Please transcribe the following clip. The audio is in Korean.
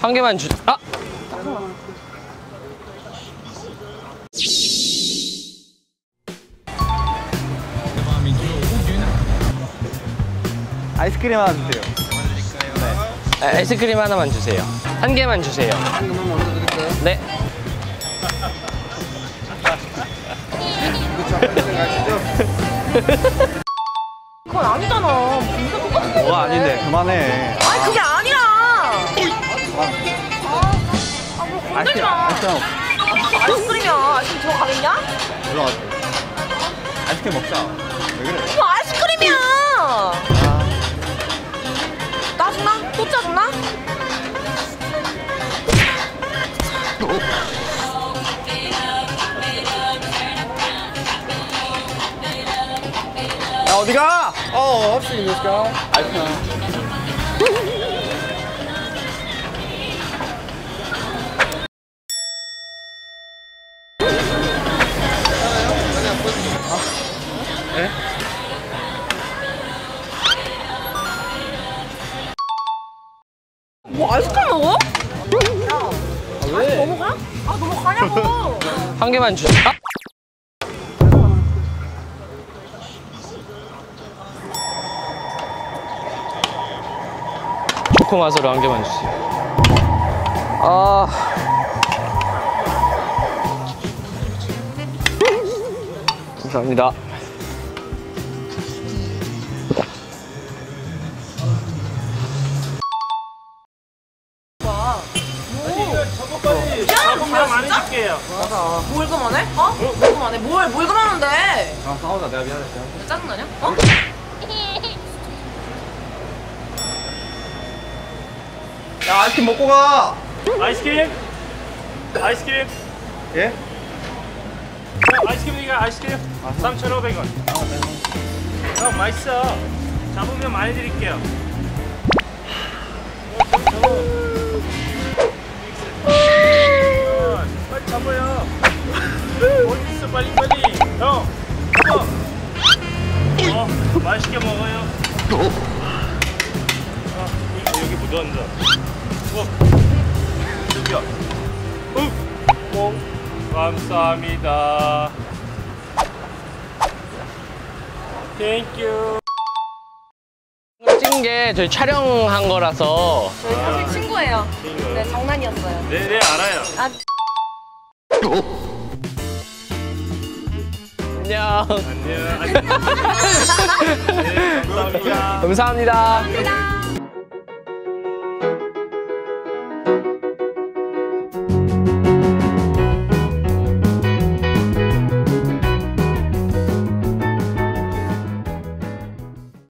한 개만 주... 아! 아이스크림 하나 주세요. 네. 아이스크림 하나만 주세요. 한 개만 주세요. 한개만 먼저 드릴까요? 네. 그건 아니잖아. 뭐가 아닌데? 그만해. 아니 그게 아니라. 아뭐 건들지 마. 아이스크림이야. 아이스크림 들어 가겠냐? 올라가자. 아이스크림 먹자. 왜 그래? 뭐 아이스크림이야. 짜증나? 또 짜증나? 야 어디가? 어 없이 있을까? 알겠어. 네? 뭐 아이스크림 먹어? 야, 왜? 아, 넘어가? 아, 넘어가냐고! 한 개만 주... 아! 초코 맛으로 한 개만 주세요. 아... 감사합니다. 뭘 그만해? 어? 뭘 그만해? 뭘 그만한데? 아, 싸우자. 내가 미안해. 짜증나냐? 어? 야, 아이스크림 먹고 가! 아이스크림? 아이스크림? 예? 아이스크림이니까 아이스크림? 3,500원. 아, 네. 형, 맛있어. 잡으면 많이 드릴게요. 빨리 잡아요. 어디 있어 빨리. 형. 어 맛있게 먹어요. 아 여기 묻어 앉아. 여기야. 감사합니다. 땡큐. 찍은 게 저희 촬영한 거라서. 저희 사실 친구예요. 친구예요? 네 장난이었어요. 네 알아요. 아. 안녕. 안녕. 네, 감사합니다. 감사합니다. 감사합니다.